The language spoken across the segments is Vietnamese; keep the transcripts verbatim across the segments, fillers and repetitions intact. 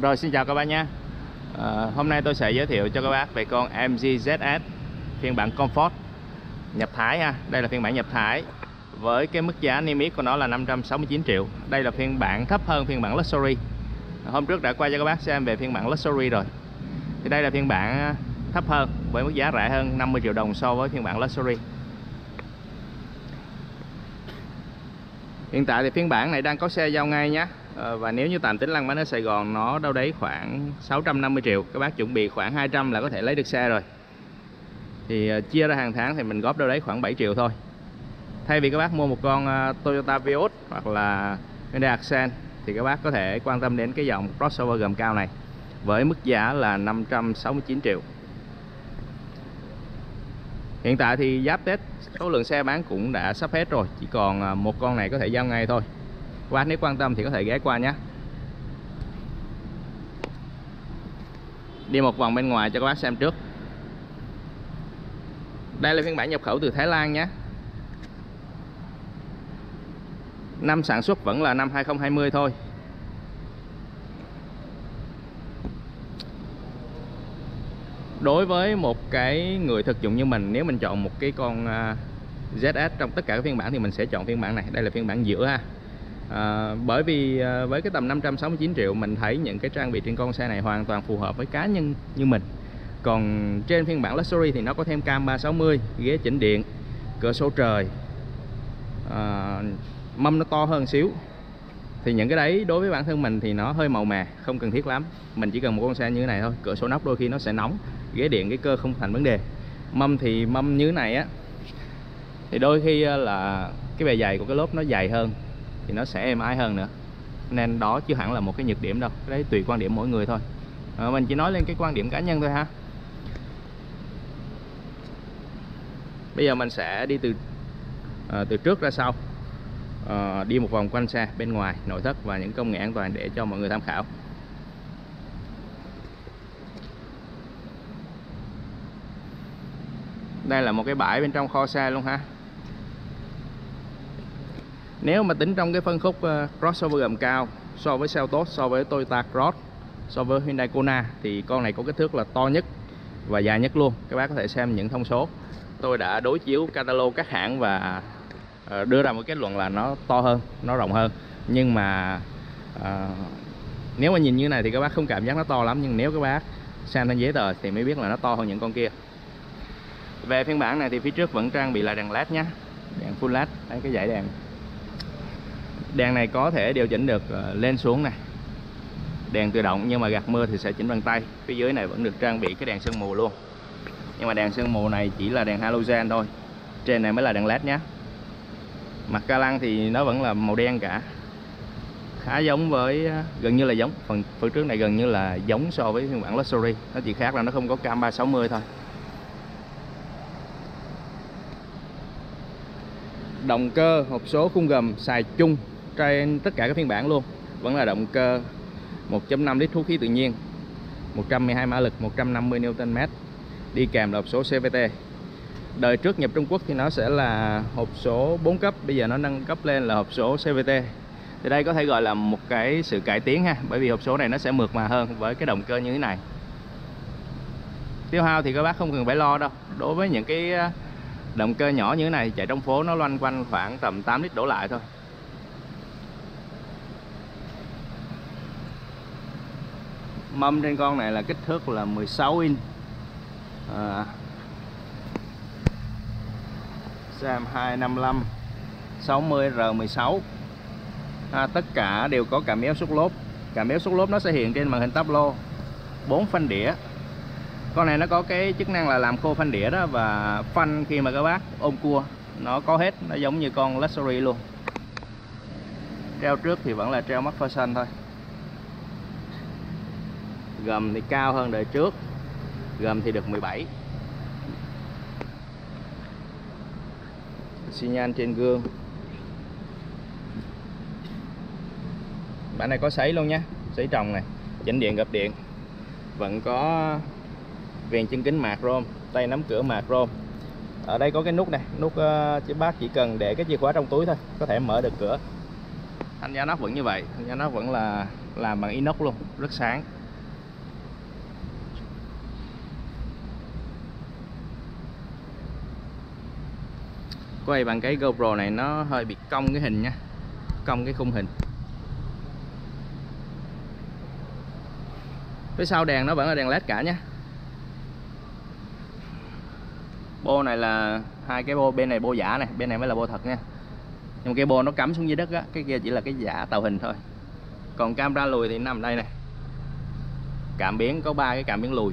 Rồi xin chào các bạn nha. à, Hôm nay tôi sẽ giới thiệu cho các bác về con em giê zét ét phiên bản Comfort nhập Thái ha. Đây là phiên bản nhập Thái với cái mức giá niêm yết của nó là năm trăm sáu mươi chín triệu. Đây là phiên bản thấp hơn phiên bản Luxury. Hôm trước đã quay cho các bác xem về phiên bản Luxury rồi. Thì đây là phiên bản thấp hơn với mức giá rẻ hơn năm mươi triệu đồng so với phiên bản Luxury. Hiện tại thì phiên bản này đang có xe giao ngay nhé. Và nếu như tạm tính lăn bánh ở Sài Gòn nó đâu đấy khoảng sáu trăm năm mươi triệu. Các bác chuẩn bị khoảng hai trăm là có thể lấy được xe rồi. Thì chia ra hàng tháng thì mình góp đâu đấy khoảng bảy triệu thôi. Thay vì các bác mua một con Toyota Vios hoặc là Hyundai Accent thì các bác có thể quan tâm đến cái dòng crossover gầm cao này với mức giá là năm trăm sáu mươi chín triệu. Hiện tại thì giáp Tết số lượng xe bán cũng đã sắp hết rồi, chỉ còn một con này có thể giao ngay thôi. Các bác nếu quan tâm thì có thể ghé qua nhé. Đi một vòng bên ngoài cho các bác xem trước. Đây là phiên bản nhập khẩu từ Thái Lan nhé. Năm sản xuất vẫn là năm hai không hai không thôi. Đối với một cái người thực dụng như mình, nếu mình chọn một cái con zét ét trong tất cả các phiên bản thì mình sẽ chọn phiên bản này. Đây là phiên bản giữa ha. À, bởi vì với cái tầm năm trăm sáu mươi chín triệu mình thấy những cái trang bị trên con xe này hoàn toàn phù hợp với cá nhân như mình. Còn trên phiên bản Luxury thì nó có thêm cam ba sáu mươi, ghế chỉnh điện, cửa sổ trời, à, mâm nó to hơn xíu. Thì những cái đấy đối với bản thân mình thì nó hơi màu mè, không cần thiết lắm. Mình chỉ cần một con xe như thế này thôi. Cửa sổ nóc đôi khi nó sẽ nóng, ghế điện cái cơ không thành vấn đề. Mâm thì mâm như thế này á, thì đôi khi là cái bề dày của cái lốp nó dày hơn thì nó sẽ êm ái hơn nữa. Nên đó chứ hẳn là một cái nhược điểm đâu. Cái đấy tùy quan điểm mỗi người thôi. à, Mình chỉ nói lên cái quan điểm cá nhân thôi ha. Bây giờ mình sẽ đi từ à, từ trước ra sau, à, đi một vòng quanh xe, bên ngoài, nội thất và những công nghệ an toàn để cho mọi người tham khảo. Đây là một cái bãi bên trong kho xe luôn ha. Nếu mà tính trong cái phân khúc crossover gầm cao so với Seltos, so với Toyota Cross, so với Hyundai Kona thì con này có kích thước là to nhất và dài nhất luôn. Các bác có thể xem những thông số. Tôi đã đối chiếu catalog các hãng và đưa ra một kết luận là nó to hơn, nó rộng hơn. Nhưng mà à, nếu mà nhìn như này thì các bác không cảm giác nó to lắm. Nhưng nếu các bác xem trên giấy tờ thì mới biết là nó to hơn những con kia. Về phiên bản này thì phía trước vẫn trang bị là đèn led nhé. Đèn full led, đây cái dãy đèn. Đèn này có thể điều chỉnh được lên xuống này. Đèn tự động nhưng mà gạt mưa thì sẽ chỉnh bằng tay. Phía dưới này vẫn được trang bị cái đèn sương mù luôn. Nhưng mà đèn sương mù này chỉ là đèn halogen thôi. Trên này mới là đèn led nhé. Mặt ca lăng thì nó vẫn là màu đen cả. Khá giống với, gần như là giống, phần phía trước này gần như là giống so với phiên bản Luxury. Nó chỉ khác là nó không có cam ba sáu mươi thôi. Động cơ, hộp số, khung gầm xài chung trên tất cả các phiên bản luôn. Vẫn là động cơ một chấm năm lít hút khí tự nhiên, một trăm mười hai mã lực, một trăm năm mươi niu-tơn mét. Đi kèm là hộp số xê vê tê. Đời trước nhập Trung Quốc thì nó sẽ là hộp số bốn cấp, bây giờ nó nâng cấp lên là hộp số xê vê tê. Thì đây có thể gọi là một cái sự cải tiến ha, bởi vì hộp số này nó sẽ mượt mà hơn với cái động cơ như thế này. Tiêu hao thì các bác không cần phải lo đâu. Đối với những cái động cơ nhỏ như thế này chạy trong phố nó loanh quanh khoảng tầm tám lít đổ lại thôi. Mâm trên con này là kích thước là mười sáu inch. à, Sam hai năm lăm sáu mươi R mười sáu. à, Tất cả đều có cảm biến áp suất lốp. Cảm biến áp suất lốp nó sẽ hiện trên màn hình tablo. Bốn phanh đĩa. Con này nó có cái chức năng là làm khô phanh đĩa đó, và phanh khi mà các bác ôm cua nó có hết, nó giống như con Luxury luôn. Treo trước thì vẫn là treo MacPherson thôi. Gầm thì cao hơn đời trước, gầm thì được mười bảy. Xi nhan trên gương. Bản này có sấy luôn nha, sấy trồng này, chỉnh điện gập điện. Vẫn có viền chân kính mạc chrome, tay nắm cửa mạc chrome. Ở đây có cái nút này, nút uh, bác chỉ cần để cái chìa khóa trong túi thôi, có thể mở được cửa. Thanh giá nóc vẫn như vậy, thanh giá nóc vẫn là làm bằng inox luôn, rất sáng. Quay bằng cái GoPro này nó hơi bị cong cái hình nha, cong cái khung hình. Phía sau đèn nó vẫn là đèn led cả nha. Bô này là hai cái bô, bên này bô giả này, bên này mới là bô thật nha. Nhưng cái bô nó cắm xuống dưới đất á, cái kia chỉ là cái giả tạo hình thôi. Còn camera lùi thì nằm đây này. Cảm biến có ba cái cảm biến lùi.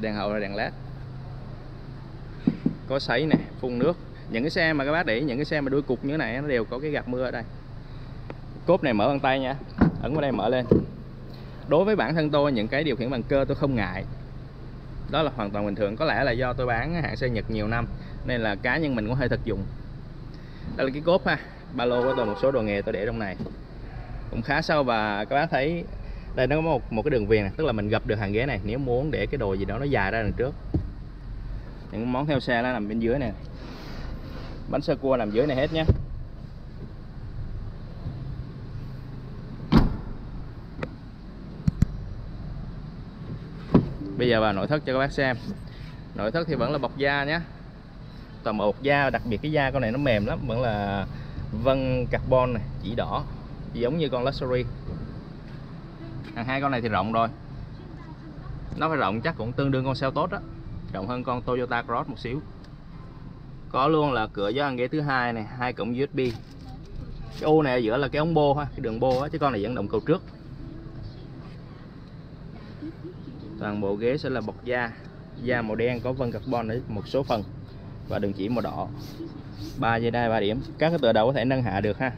Đèn hậu là đèn led. Có sấy nè, phun nước. Những cái xe mà các bác để ý, những cái xe mà đuôi cục như thế này nó đều có cái gạt mưa ở đây. Cốp này mở bằng tay nha, ấn vào đây mở lên. Đối với bản thân tôi, những cái điều khiển bằng cơ tôi không ngại, đó là hoàn toàn bình thường. Có lẽ là do tôi bán hãng xe Nhật nhiều năm nên là cá nhân mình cũng hơi thực dụng. Đây là cái cốp ha, ba lô của tôi, một số đồ nghề tôi để trong này cũng khá sâu. Và các bác thấy đây nó có một một cái đường viền này, tức là mình gập được hàng ghế này nếu muốn để cái đồ gì đó nó dài ra đằng trước. Những món theo xe nó nằm bên dưới nè, bánh sơ cua nằm dưới này hết nhé. Bây giờ vào nội thất cho các bác xem. Nội thất thì vẫn là bọc da nhé, tầm ột da, đặc biệt cái da con này nó mềm lắm, vẫn là vân carbon này, chỉ đỏ, giống như con Luxury. Hàng hai con này thì rộng rồi, nó phải rộng chắc cũng tương đương con Seltos đó, rộng hơn con Toyota Cross một xíu. Có luôn là cửa gió hàng ghế thứ hai này, hai cổng u ét bê. Cái ô này ở giữa là cái ống bô ha, cái đường bô á, chứ con này vẫn động cầu trước. Toàn bộ ghế sẽ là bọc da, da màu đen có vân carbon ở một số phần và đường chỉ màu đỏ. Ba dây đai ba điểm, các cái tựa đầu có thể nâng hạ được ha.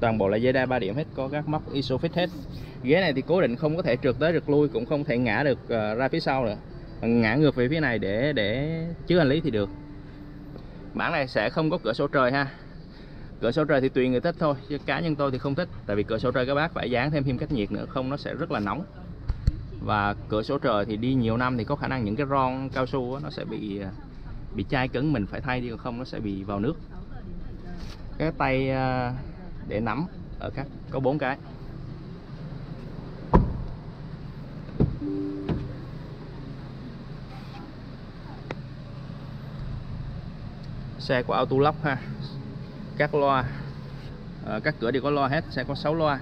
Toàn bộ là dây đai ba điểm hết, có các móc Isofix hết. Ghế này thì cố định, không có thể trượt tới trượt lui, cũng không thể ngã được ra phía sau nữa. Ngã ngược về phía này để để chứa hành lý thì được. Bản này sẽ không có cửa sổ trời ha. Cửa sổ trời thì tùy người thích thôi, chứ cá nhân tôi thì không thích, tại vì cửa sổ trời các bác phải dán thêm thêm cách nhiệt nữa, không nó sẽ rất là nóng. Và cửa sổ trời thì đi nhiều năm thì có khả năng những cái ron cao su đó, nó sẽ bị bị chai cứng, mình phải thay đi, còn không nó sẽ bị vào nước. Cái tay để nắm ở các có bốn cái. Xe của Auto Lock ha, các loa, các cửa đều có loa hết, xe có sáu loa.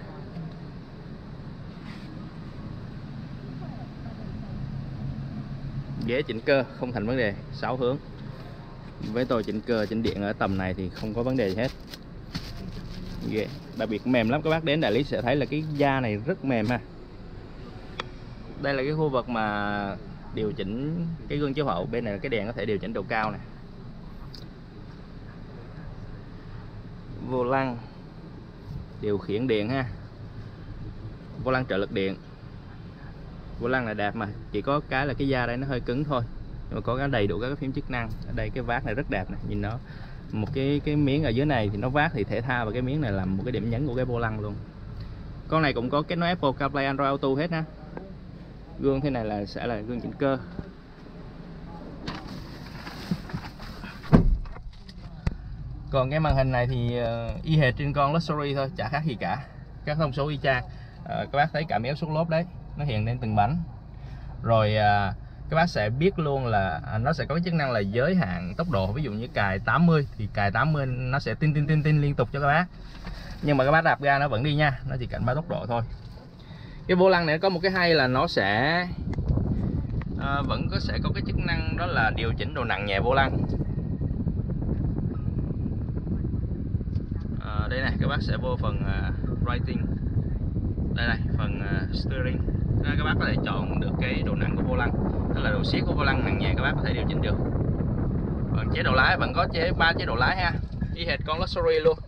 Ghế chỉnh cơ không thành vấn đề, sáu hướng. Với tôi chỉnh cơ chỉnh điện ở tầm này thì không có vấn đề gì hết. Ghế đặc biệt mềm lắm, các bác đến đại lý sẽ thấy là cái da này rất mềm ha. Đây là cái khu vực mà điều chỉnh cái gương chiếu hậu, bên này là cái đèn có thể điều chỉnh độ cao này. Vô lăng điều khiển điện ha, vô lăng trợ lực điện. Vô lăng là đẹp mà, chỉ có cái là cái da đây nó hơi cứng thôi, nhưng mà có cái đầy đủ các cái phím chức năng. Ở đây cái vát này rất đẹp này, nhìn nó một cái cái miếng ở dưới này thì nó vát thì thể thao, và cái miếng này là một cái điểm nhấn của cái vô lăng luôn. Con này cũng có kết nối Apple CarPlay, Android Auto hết ha. Gương thế này là sẽ là gương chỉnh cơ. Còn cái màn hình này thì y hệt trên con Luxury thôi, chả khác gì cả, các thông số y chang. À, các bác thấy cảm biến xúc lốp đấy, nó hiện lên từng bánh. Rồi à, các bác sẽ biết luôn là à, nó sẽ có cái chức năng là giới hạn tốc độ. Ví dụ như cài tám mươi thì cài tám mươi nó sẽ tin tin tin tin liên tục cho các bác. Nhưng mà các bác đạp ga nó vẫn đi nha, nó chỉ cảnh báo tốc độ thôi. Cái vô lăng này có một cái hay là nó sẽ à, vẫn có sẽ có cái chức năng đó là điều chỉnh độ nặng nhẹ vô lăng. Đây này, các bác sẽ vô phần uh, writing. Đây này, phần uh, steering. Đây, các bác có thể chọn được cái độ nặng của vô lăng, tức là độ siết của vô lăng nặng nhẹ các bác có thể điều chỉnh được. Còn chế độ lái vẫn có chế ba chế độ lái ha, y hệt con Luxury luôn.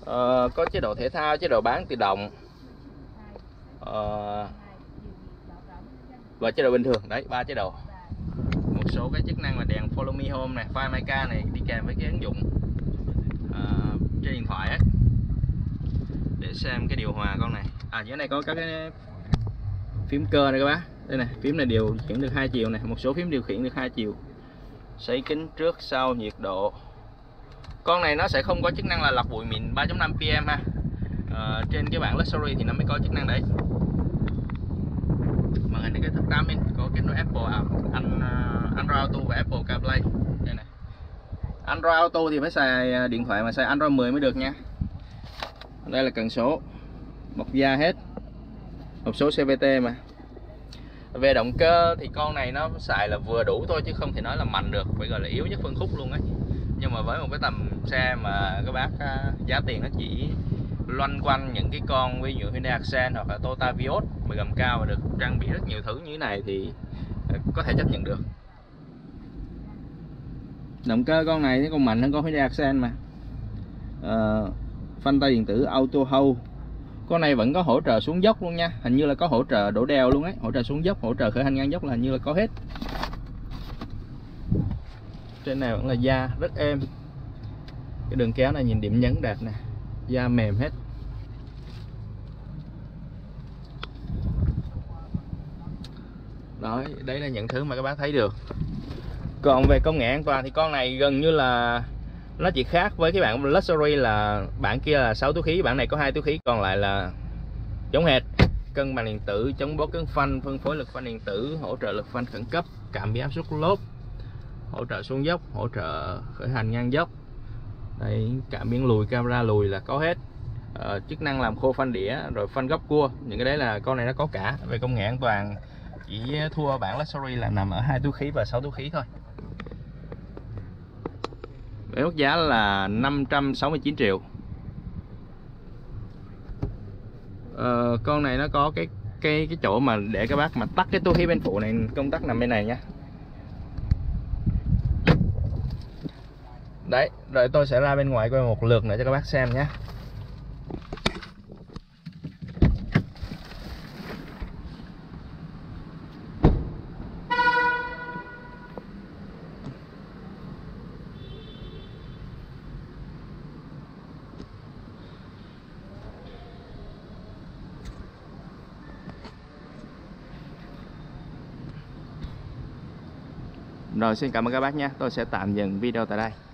Uh, có chế độ thể thao, chế độ bán tự động uh, và chế độ bình thường. Đấy, ba chế độ. Một số cái chức năng là đèn Follow Me Home này, Find My Car này đi kèm với cái ứng dụng uh, trên điện thoại ấy. Để xem cái điều hòa con này. À, dưới này có các cái phím cơ này các bác. Đây này, phím này điều khiển được hai chiều này, một số phím điều khiển được hai chiều. Sấy kính trước sau, nhiệt độ. Con này nó sẽ không có chức năng là lọc bụi mịn ba phẩy năm pê em ha. À, trên cái bản Luxury thì nó mới có chức năng đấy. Màn hình cái tám inch có kết nối Apple Android Auto và Apple CarPlay. Đây này. Android Auto thì phải xài điện thoại mà xài Android mười mới được nha. Đây là cần số, bọc da hết, hộp số xê vê tê mà. Về động cơ thì con này nó xài là vừa đủ thôi chứ không thể nói là mạnh được, phải gọi là yếu nhất phân khúc luôn ấy. Nhưng mà với một cái tầm xe mà các bác giá tiền nó chỉ loanh quanh những cái con ví dụ Hyundai Accent hoặc là Toyota Vios mà gầm cao và được trang bị rất nhiều thứ như thế này thì có thể chấp nhận được. Động cơ con này nó còn mạnh hơn con Hyundai Accent mà. À, phanh tay điện tử Auto Hold. Con này vẫn có hỗ trợ xuống dốc luôn nha, hình như là có hỗ trợ đổ đèo luôn ấy, hỗ trợ xuống dốc, hỗ trợ khởi hành ngang dốc là hình như là có hết. Trên này vẫn là da rất êm, cái đường kéo này nhìn điểm nhấn đạt nè, da mềm hết. Đó, đấy là những thứ mà các bác thấy được. Còn về công nghệ an toàn thì con này gần như là nó chỉ khác với cái bản Luxury là bản kia là sáu túi khí, bản này có hai túi khí, còn lại là giống hệt. Cân bằng điện tử, chống bó cứng phanh, phân phối lực phanh điện tử, hỗ trợ lực phanh khẩn cấp, cảm biến áp suất lốp, hỗ trợ xuống dốc, hỗ trợ khởi hành ngang dốc. Đây, cảm biến lùi, camera lùi là có hết. Ờ, chức năng làm khô phanh đĩa, rồi phanh góc cua, những cái đấy là con này nó có cả. Về công nghệ an toàn chỉ thua bản Luxury là nằm ở hai túi khí và sáu túi khí thôi. Với mức giá là năm trăm sáu mươi chín triệu. ờ, Con này nó có cái cái cái chỗ mà để các bác mà tắt cái túi khí bên phụ này, công tắc nằm bên này nha. Đấy, rồi tôi sẽ ra bên ngoài quay một lượt nữa cho các bác xem nhé. Rồi, xin cảm ơn các bác nhé. Tôi sẽ tạm dừng video tại đây.